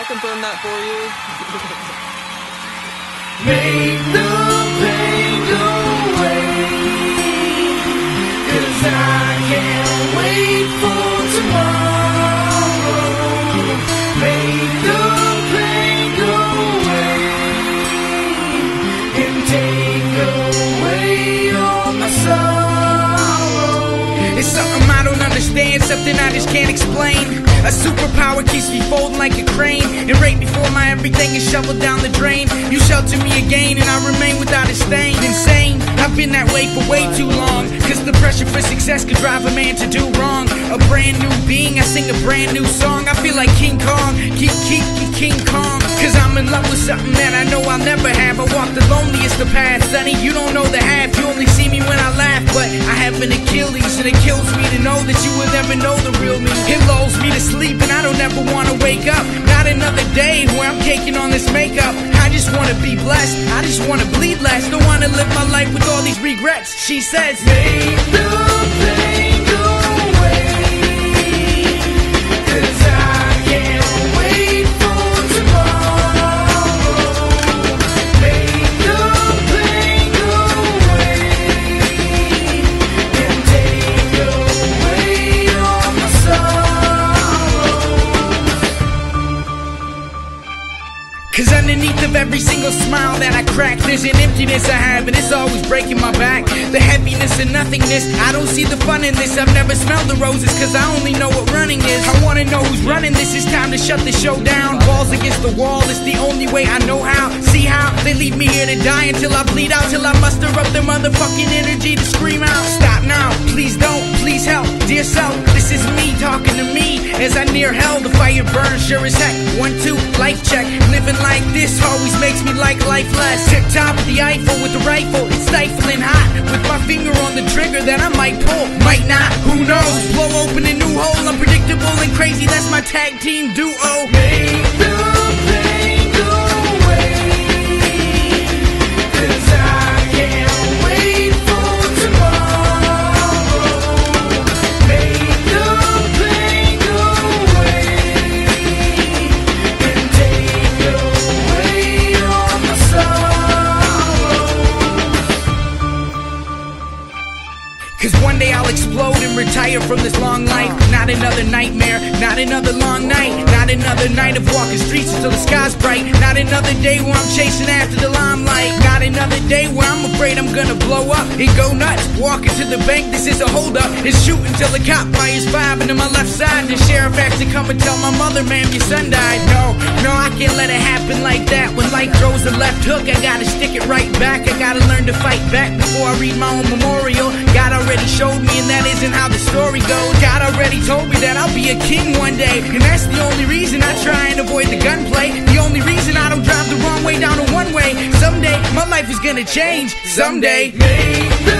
I'll confirm that for you. Make the pain go away, 'cause I can't wait for tomorrow. Make the pain go away and take away all my sorrow. It's something I don't understand, something I just can't explain. A superpower keeps me folding like a crane, and right before my everything is shoveled down the drain. You shelter me again and I remain without a stain. Insane, I've been that way for way too long, 'cause the pressure for success could drive a man to do wrong. A brand new being, I sing a brand new song. I feel like King Kong, keep King Kong, 'cause I'm in love with something that I know I'll never have. I walk the loneliest of paths, sonny, you don't know the half. You only see me when I laugh, but I have an Achilles, and it kills me to know that you will never know the real me. It lulls me to sleep and I don't ever want to wake up. Not another day where I'm taking on this makeup. I just want to be blessed, I just want to bleed less. Don't want to live my life with all these regrets. She says, make the pain go away, 'cause I can't wait for tomorrow. Make the pain go away and take away all my sorrow. 'Cause underneath of every single smile that I crack, there's an emptiness I have, and it's always breaking my back. The heaviness and nothingness, I don't see the fun in this. I've never smelled the roses, 'cause I only know what running is. I wanna know who's running this, it's time to shut the show down. Balls against the wall, it's the only way I know how. See how they leave me here to die until I bleed out, till I muster up the motherfucking energy to scream out. Stop now, please don't, please help, dear self. This is me talking to me as I near hell. The fire burns sure as heck. 1, 2, life check. Living like this always makes me like life less. Tip top of the Eiffel with the rifle, it's stifling hot. With my finger on the trigger that I might pull, might not, who knows? Blow open a new hole, unpredictable and crazy. That's my tag team duo. Make the pain go away, 'cause I can't wait for tomorrow. Make the pain go away and take away all my sorrow. 'Cause one day I'll explode and retire from this long life. Not another nightmare, not another long night, not another night of walking streets until the sky's bright. Not another day where I'm chasing after the limelight. Not another day where I'm afraid I'm gonna blow up and go nuts. Walking to the bank, this is a hold up. And shoot until the cop fires 5 into my left side. The sheriff has to come and tell my mother, ma'am, your son died. No, I can't let it happen like that. When life throws a left hook, I gotta stick it right back. I gotta learn to fight back before I read my own memorial. God already showed me, and that isn't how the story goes. God already told me that I'll be a king one day, and that's the only reason I try and avoid the gunplay. The only reason I don't drive the wrong way down a one-way. Someday, my life is gonna change. Someday, maybe.